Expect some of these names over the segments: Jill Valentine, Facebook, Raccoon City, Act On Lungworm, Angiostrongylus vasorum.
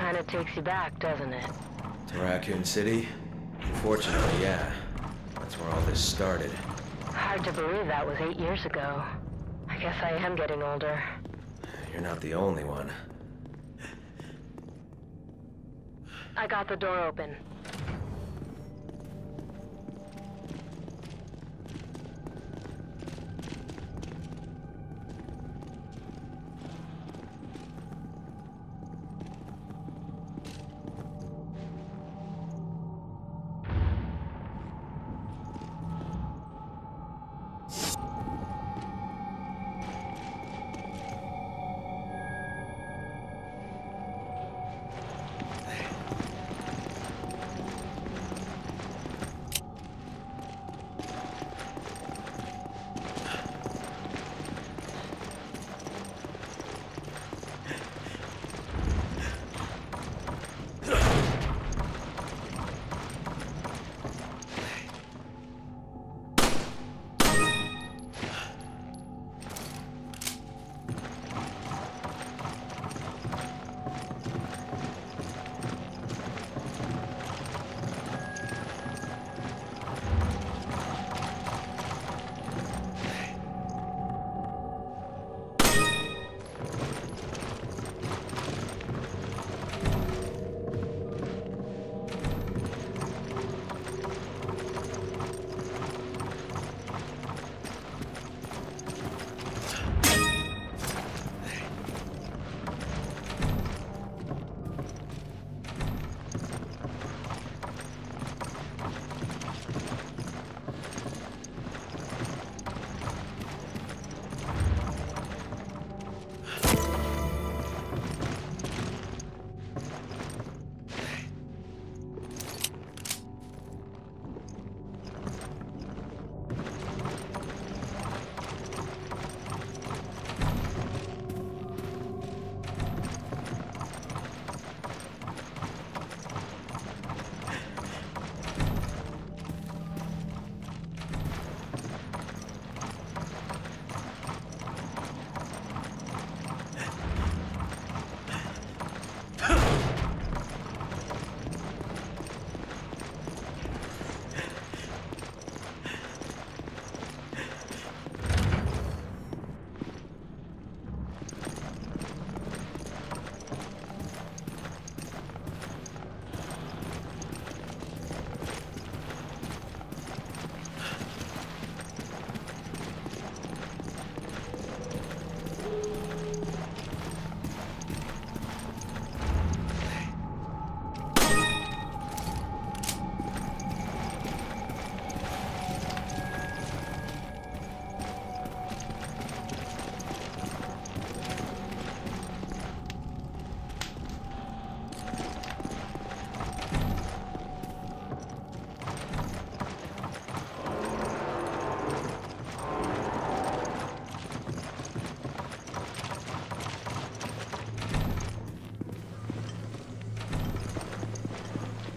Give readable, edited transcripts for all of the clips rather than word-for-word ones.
Kind of takes you back, doesn't it? To Raccoon City? Unfortunately, yeah. That's where all this started. Hard to believe that was 8 years ago. I guess I am getting older. You're not the only one. I got the door open.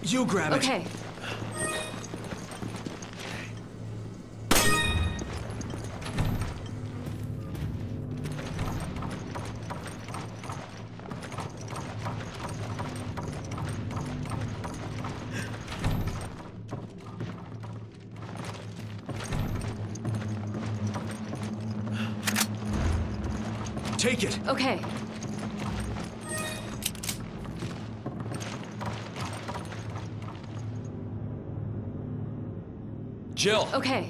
You grab it. Okay. Take it. Okay. Jill. Okay.